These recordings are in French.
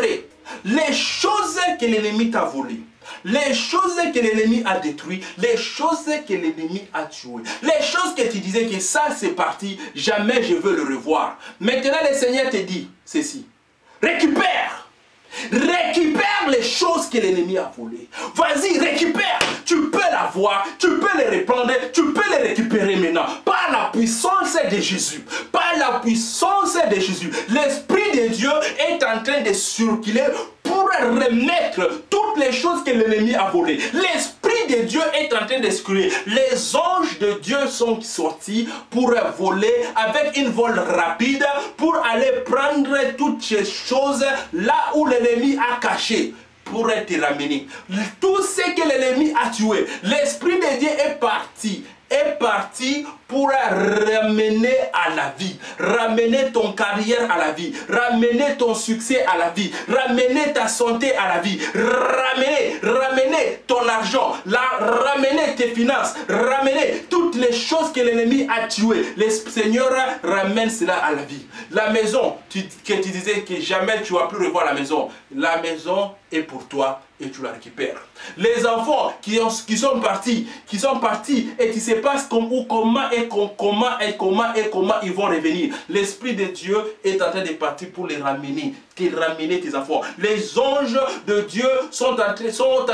récupérer les choses que l'ennemi t'a volées, les choses que l'ennemi a détruites, les choses que l'ennemi a tuées, les choses que tu disais que ça c'est parti, jamais je veux le revoir. Maintenant le Seigneur te dit ceci, récupère, récupère les choses que l'ennemi a volées. Vas-y, récupère, tu peux l'avoir, tu peux les reprendre, tu peux les récupérer maintenant. Par la puissance de Jésus, par la puissance de Jésus, l'Esprit de Dieu est en train de circuler pour remettre toutes les choses que l'ennemi a volées. L'Esprit de Dieu est en train de circuler. Les anges de Dieu sont sortis pour voler avec une vol rapide pour aller prendre toutes ces choses là où l'ennemi a caché, pour te ramener. Tout ce que l'ennemi a tué, l'Esprit de Dieu est parti pour ramener à la vie, ramener ton carrière à la vie, ramener ton succès à la vie, ramener ta santé à la vie, ramener ton argent, ramener tes finances, ramener toutes les choses que l'ennemi a tuées. Le Seigneur ramène cela à la vie. La maison, que tu disais que jamais tu ne vas plus revoir la maison est pour toi et tu la récupères. Les enfants qui sont partis et qui se passent comment ils vont revenir. L'Esprit de Dieu est en train de partir pour les ramener, tes enfants. Les anges de Dieu sont en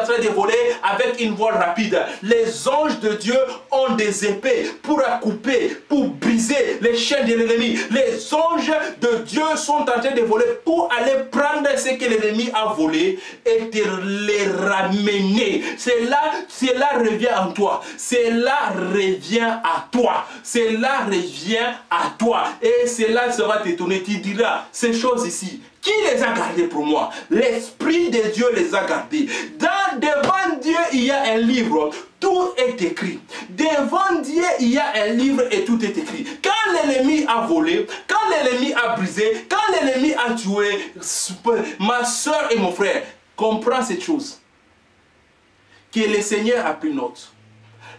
train de voler avec une voile rapide. Les anges de Dieu ont des épées pour couper, pour briser les chaînes de l'ennemi. Les anges de Dieu sont en train de voler pour aller prendre ce que l'ennemi a volé et te les ramener. Cela revient en toi. Cela revient à toi. Cela revient à toi. Et cela sera détourné. Tu diras, ces choses ici, qui les a gardés pour moi? L'Esprit de Dieu les a gardés. Devant Dieu, il y a un livre. Tout est écrit. Devant Dieu, il y a un livre et tout est écrit. Quand l'ennemi a volé, quand l'ennemi a brisé, quand l'ennemi a tué, ma soeur et mon frère, comprends cette chose. Que le Seigneur a pris note.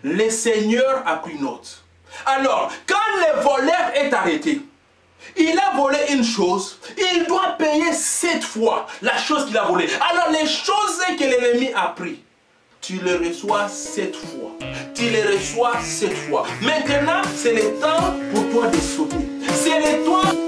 Le Seigneur a pris note. Alors, quand le voleur est arrêté, il a volé une chose, il doit payer 7 fois la chose qu'il a volée. Alors les choses que l'ennemi a prises, tu les reçois 7 fois. Tu les reçois 7 fois. Maintenant, c'est le temps pour toi de sauter. C'est le temps.